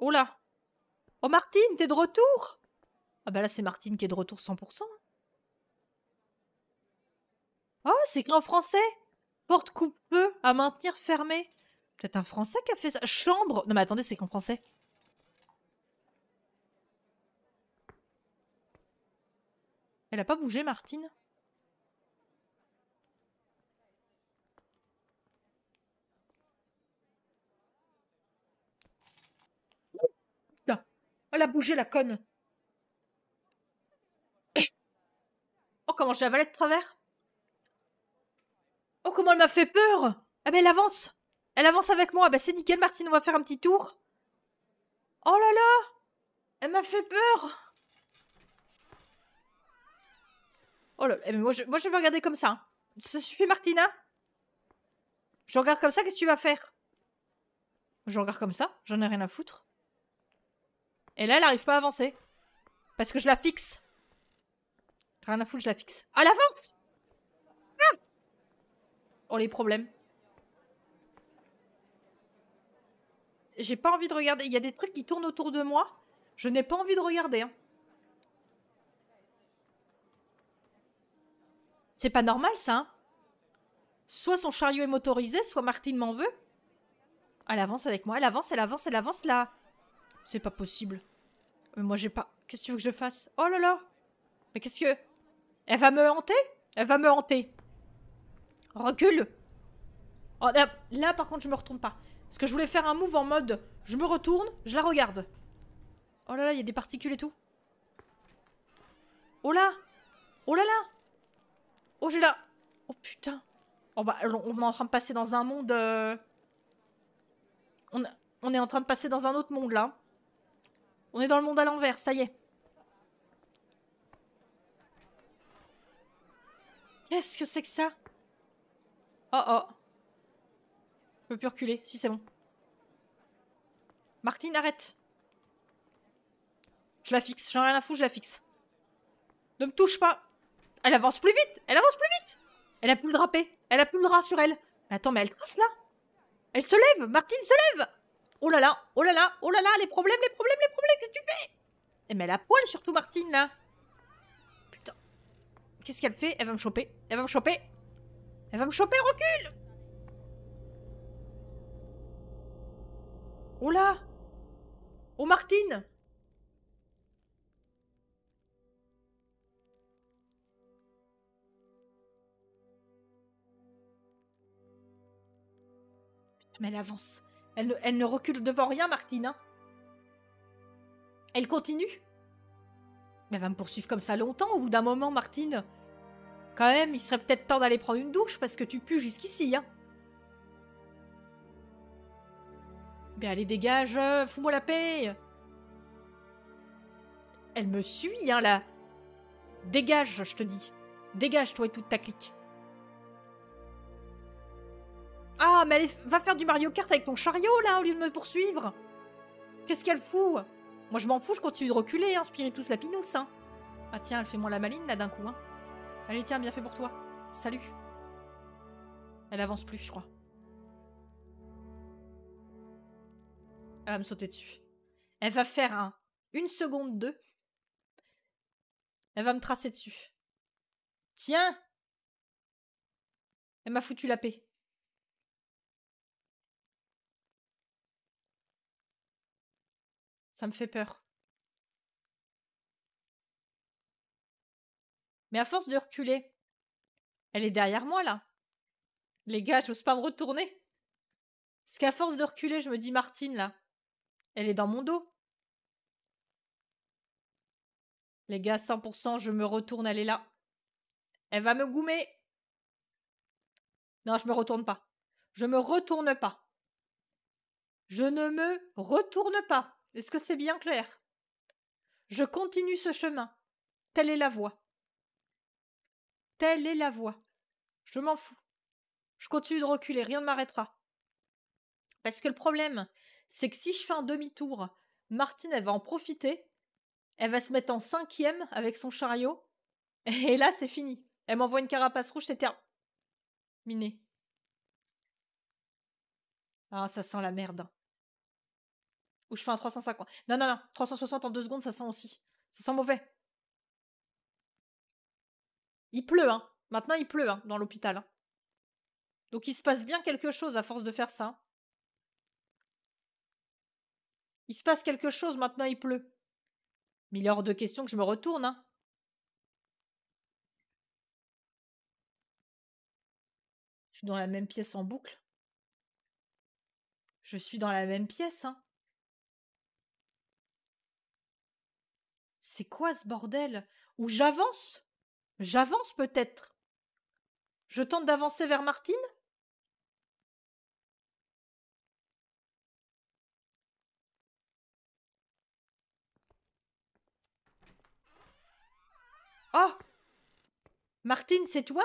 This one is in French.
Oh là! Oh Martine, t'es de retour? Ah bah là, c'est Martine qui est de retour 100%. Oh, c'est écrit en français. Porte coupe-feu à maintenir fermée. Peut-être un français qui a fait ça. Chambre. Non mais attendez, c'est qu'en français. Elle a pas bougé, Martine. Là. Elle a bougé, la conne. Oh, comment je l'ai avalée de travers. Oh, comment elle m'a fait peur. Ah ben, elle avance. Elle avance avec moi. Ah ben, c'est nickel, Martine, on va faire un petit tour. Oh là là. Elle m'a fait peur. Oh là, mais moi je vais regarder comme ça. Ça suffit, Martina. Je regarde comme ça, qu'est-ce que tu vas faire? Je regarde comme ça, j'en ai rien à foutre. Et là, elle n'arrive pas à avancer. Parce que je la fixe. Rien à foutre, je la fixe. Ah, elle avance. Oh, les problèmes. J'ai pas envie de regarder. Il y a des trucs qui tournent autour de moi. Je n'ai pas envie de regarder. Hein. C'est pas normal, ça. Hein, soit son chariot est motorisé, soit Martine m'en veut. Elle avance avec moi. Elle avance, elle avance, elle avance, là. C'est pas possible. Mais moi, j'ai pas... Qu'est-ce que tu veux que je fasse? Oh là là. Mais qu'est-ce que... Elle va me hanter? Elle va me hanter. Recule. Oh, là, par contre, je me retourne pas. Parce que je voulais faire un move en mode je me retourne, je la regarde. Oh là là, il y a des particules et tout. Oh là. Oh là là. Oh, j'ai là. Oh putain. Oh bah, on est en train de passer dans un monde. On est en train de passer dans un autre monde là. On est dans le monde à l'envers, ça y est. Qu'est-ce que c'est que ça? Oh oh. Je peux plus reculer, si c'est bon. Martine, arrête. Je la fixe, j'en ai rien à foutre, je la fixe. Ne me touche pas. Elle avance plus vite, elle avance plus vite. Elle a plus le drapé, elle a plus le drap sur elle. Mais attends, mais elle trace là. Elle se lève, Martine se lève. Oh là là, oh là là, oh là là, les problèmes, les problèmes, les problèmes, qu'est-ce que tu fais? Et mais elle a poil surtout, Martine là. Putain. Qu'est-ce qu'elle fait? Elle va me choper, elle va me choper. Elle va me choper, recule! Oh là! Oh Martine! Mais elle avance. Elle ne recule devant rien, Martine. Hein. Elle continue. Mais elle va me poursuivre comme ça longtemps, au bout d'un moment, Martine. Quand même, il serait peut-être temps d'aller prendre une douche parce que tu pues jusqu'ici, hein. Bien, allez, dégage, fous-moi la paix. Elle me suit, hein, là. Dégage, je te dis. Dégage, toi et toute ta clique. Ah, mais va faire du Mario Kart avec ton chariot, là, au lieu de me poursuivre. Qu'est-ce qu'elle fout? Moi, je m'en fous, je continue de reculer, hein, Spiritus Lapinus, hein. Ah tiens, elle fait moins la maline, là, d'un coup, hein. Allez, tiens, bien fait pour toi. Salut. Elle avance plus, je crois. Elle va me sauter dessus. Elle va faire un... 1 seconde 2. Elle va me tracer dessus. Tiens! Elle m'a foutu la paix. Ça me fait peur. Mais à force de reculer, elle est derrière moi, là. Les gars, j'ose pas me retourner. Parce qu'à force de reculer, je me dis, Martine, là, elle est dans mon dos. Les gars, 100%, je me retourne, elle est là. Elle va me goumer. Non, je me retourne pas. Je me retourne pas. Je ne me retourne pas. Est-ce que c'est bien clair? Je continue ce chemin. Telle est la voie. Telle est la voie. Je m'en fous. Je continue de reculer, rien ne m'arrêtera. Parce que le problème, c'est que si je fais un demi-tour, Martine, elle va en profiter. Elle va se mettre en 5e avec son chariot. Et là, c'est fini. Elle m'envoie une carapace rouge, c'est terminé. Ah, ça sent la merde. Ou je fais un 350. Non, non, non. 360 en 2 secondes, ça sent aussi. Ça sent mauvais. Il pleut, hein. Maintenant, il pleut, hein, dans l'hôpital. Hein. Donc, il se passe bien quelque chose à force de faire ça. Hein. Il se passe quelque chose, maintenant, il pleut. Mais il est hors de question que je me retourne, hein. Je suis dans la même pièce en boucle. Je suis dans la même pièce, hein. C'est quoi ce bordel? Où j'avance? J'avance peut-être. Je tente d'avancer vers Martine. Oh, Martine, c'est toi?